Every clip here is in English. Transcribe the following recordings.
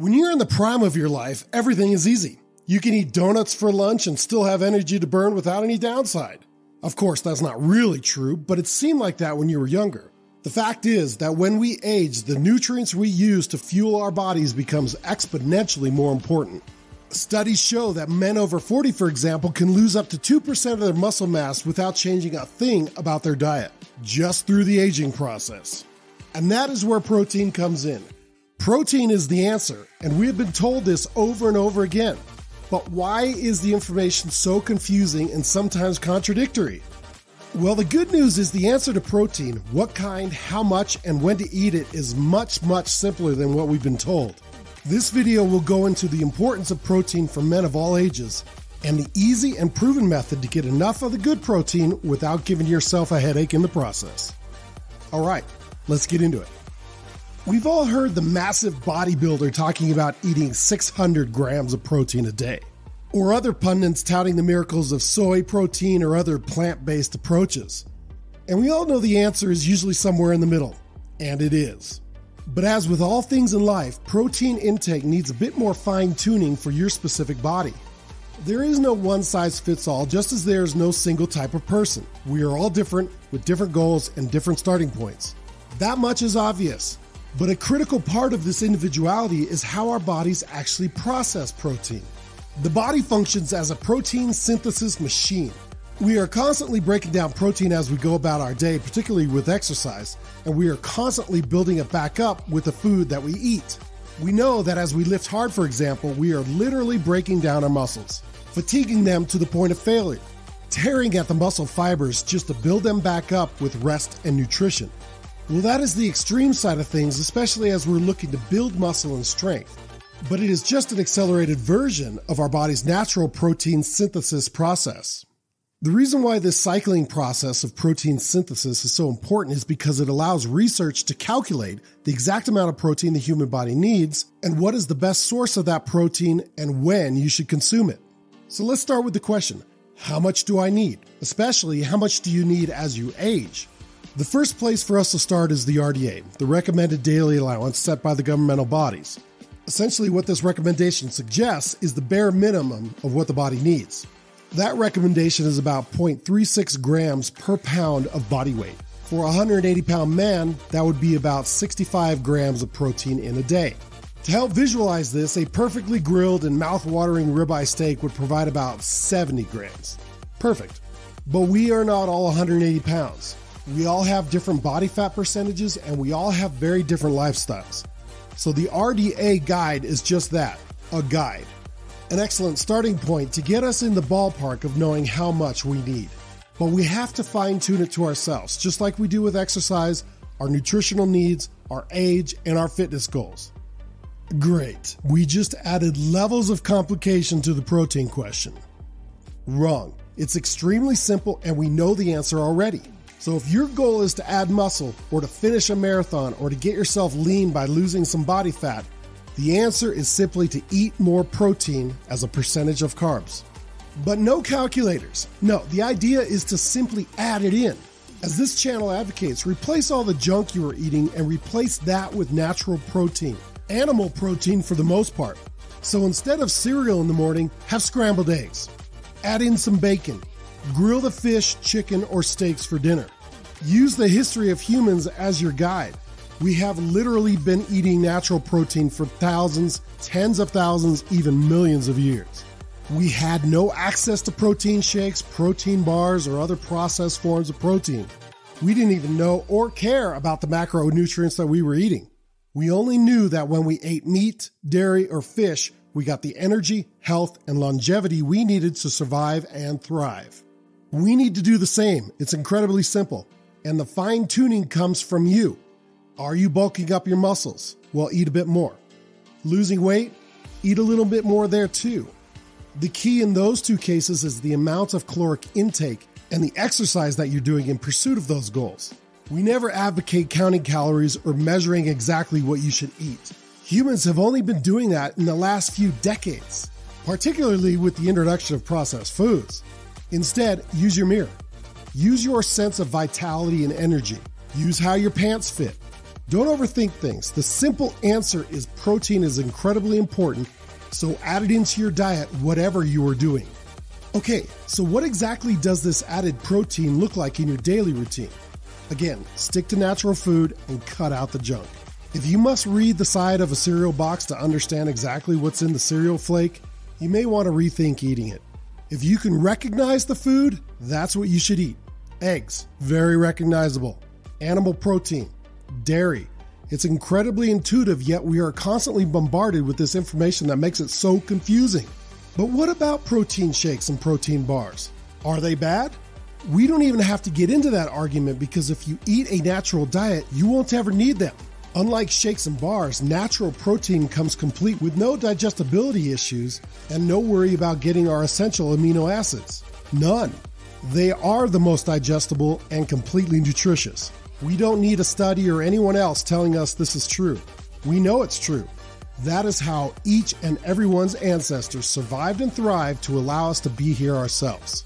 When you're in the prime of your life, everything is easy. You can eat donuts for lunch and still have energy to burn without any downside. Of course, that's not really true, but it seemed like that when you were younger. The fact is that when we age, the nutrients we use to fuel our bodies becomes exponentially more important. Studies show that men over 40, for example, can lose up to 2% of their muscle mass without changing a thing about their diet, just through the aging process. And that is where protein comes in. Protein is the answer, and we have been told this over and over again. But why is the information so confusing and sometimes contradictory? Well, the good news is the answer to protein, what kind, how much, and when to eat it is much, much simpler than what we've been told. This video will go into the importance of protein for men of all ages and the easy and proven method to get enough of the good protein without giving yourself a headache in the process. All right, let's get into it. We've all heard the massive bodybuilder talking about eating 600 grams of protein a day, or other pundits touting the miracles of soy protein or other plant-based approaches. And we all know the answer is usually somewhere in the middle, and it is. But as with all things in life, protein intake needs a bit more fine-tuning for your specific body. There is no one-size-fits-all, just as there is no single type of person. We are all different, with different goals and different starting points. That much is obvious. But a critical part of this individuality is how our bodies actually process protein. The body functions as a protein synthesis machine. We are constantly breaking down protein as we go about our day, particularly with exercise, and we are constantly building it back up with the food that we eat. We know that as we lift hard, for example, we are literally breaking down our muscles, fatiguing them to the point of failure, tearing at the muscle fibers just to build them back up with rest and nutrition. Well, that is the extreme side of things, especially as we're looking to build muscle and strength. But it is just an accelerated version of our body's natural protein synthesis process. The reason why this cycling process of protein synthesis is so important is because it allows research to calculate the exact amount of protein the human body needs and what is the best source of that protein and when you should consume it. So let's start with the question, how much do I need? Especially, how much do you need as you age? The first place for us to start is the RDA, the recommended daily allowance set by the governmental bodies. Essentially, what this recommendation suggests is the bare minimum of what the body needs. That recommendation is about 0.36 grams per pound of body weight. For a 180-pound man, that would be about 65 grams of protein in a day. To help visualize this, a perfectly grilled and mouth-watering ribeye steak would provide about 70 grams. Perfect. But we are not all 180 pounds. We all have different body fat percentages, and we all have very different lifestyles. So the RDA guide is just that, a guide. An excellent starting point to get us in the ballpark of knowing how much we need. But we have to fine-tune it to ourselves, just like we do with exercise, our nutritional needs, our age, and our fitness goals. Great, we just added levels of complication to the protein question. Wrong, it's extremely simple and we know the answer already. So if your goal is to add muscle or to finish a marathon or to get yourself lean by losing some body fat, the answer is simply to eat more protein as a percentage of carbs. But no calculators. No, the idea is to simply add it in. As this channel advocates, replace all the junk you are eating and replace that with natural protein, animal protein for the most part. So instead of cereal in the morning, have scrambled eggs. Add in some bacon. Grill the fish, chicken, or steaks for dinner. Use the history of humans as your guide. We have literally been eating natural protein for thousands, tens of thousands, even millions of years. We had no access to protein shakes, protein bars, or other processed forms of protein. We didn't even know or care about the macronutrients that we were eating. We only knew that when we ate meat, dairy, or fish, we got the energy, health, and longevity we needed to survive and thrive. We need to do the same. It's incredibly simple. And the fine-tuning comes from you. Are you bulking up your muscles? Well, eat a bit more. Losing weight? Eat a little bit more there too. The key in those two cases is the amount of caloric intake and the exercise that you're doing in pursuit of those goals. We never advocate counting calories or measuring exactly what you should eat. Humans have only been doing that in the last few decades, particularly with the introduction of processed foods. Instead, use your mirror. Use your sense of vitality and energy. Use how your pants fit. Don't overthink things. The simple answer is protein is incredibly important, so add it into your diet, whatever you are doing. Okay, so what exactly does this added protein look like in your daily routine? Again, stick to natural food and cut out the junk. If you must read the side of a cereal box to understand exactly what's in the cereal flake, you may want to rethink eating it. If you can recognize the food, that's what you should eat. Eggs, very recognizable. Animal protein, dairy. It's incredibly intuitive, yet we are constantly bombarded with this information that makes it so confusing. But what about protein shakes and protein bars? Are they bad? We don't even have to get into that argument because if you eat a natural diet, you won't ever need them. Unlike shakes and bars, natural protein comes complete with no digestibility issues and no worry about getting our essential amino acids. None. They are the most digestible and completely nutritious. We don't need a study or anyone else telling us this is true. We know it's true. That is how each and everyone's ancestors survived and thrived to allow us to be here ourselves.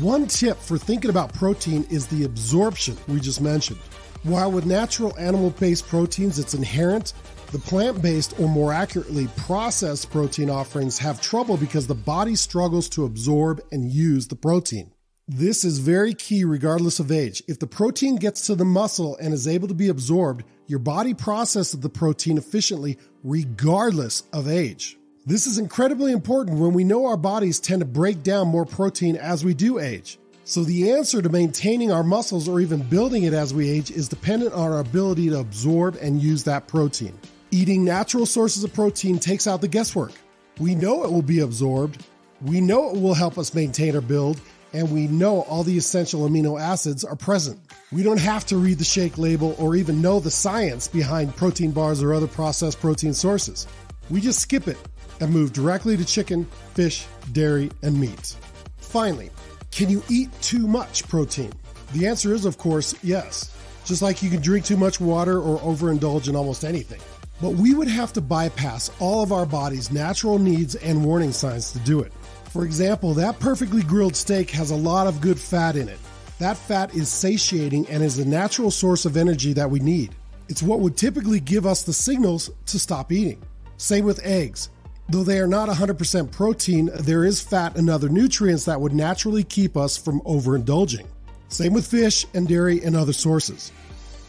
One tip for thinking about protein is the absorption we just mentioned. While with natural animal-based proteins it's inherent, the plant-based, or more accurately, processed protein offerings have trouble because the body struggles to absorb and use the protein. This is very key regardless of age. If the protein gets to the muscle and is able to be absorbed, your body processes the protein efficiently regardless of age. This is incredibly important when we know our bodies tend to break down more protein as we do age. So the answer to maintaining our muscles or even building it as we age is dependent on our ability to absorb and use that protein. Eating natural sources of protein takes out the guesswork. We know it will be absorbed, we know it will help us maintain or build, and we know all the essential amino acids are present. We don't have to read the shake label or even know the science behind protein bars or other processed protein sources. We just skip it and move directly to chicken, fish, dairy, and meat. Finally, can you eat too much protein? The answer is, of course, yes. Just like you can drink too much water or overindulge in almost anything. But we would have to bypass all of our body's natural needs and warning signs to do it. For example, that perfectly grilled steak has a lot of good fat in it. That fat is satiating and is the natural source of energy that we need. It's what would typically give us the signals to stop eating. Same with eggs. Though they are not 100% protein, there is fat and other nutrients that would naturally keep us from overindulging. Same with fish and dairy and other sources.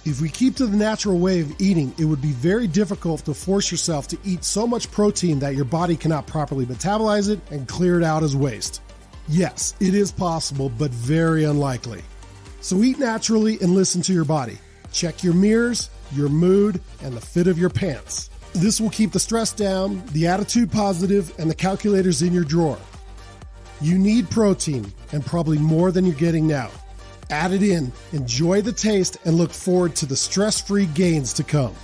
If we keep to the natural way of eating, it would be very difficult to force yourself to eat so much protein that your body cannot properly metabolize it and clear it out as waste. Yes, it is possible, but very unlikely. So eat naturally and listen to your body. Check your mirrors, your mood, and the fit of your pants. This will keep the stress down, the attitude positive, and the calculators in your drawer. You need protein, and probably more than you're getting now. Add it in, enjoy the taste, and look forward to the stress-free gains to come.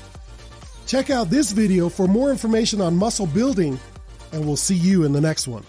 Check out this video for more information on muscle building, and we'll see you in the next one.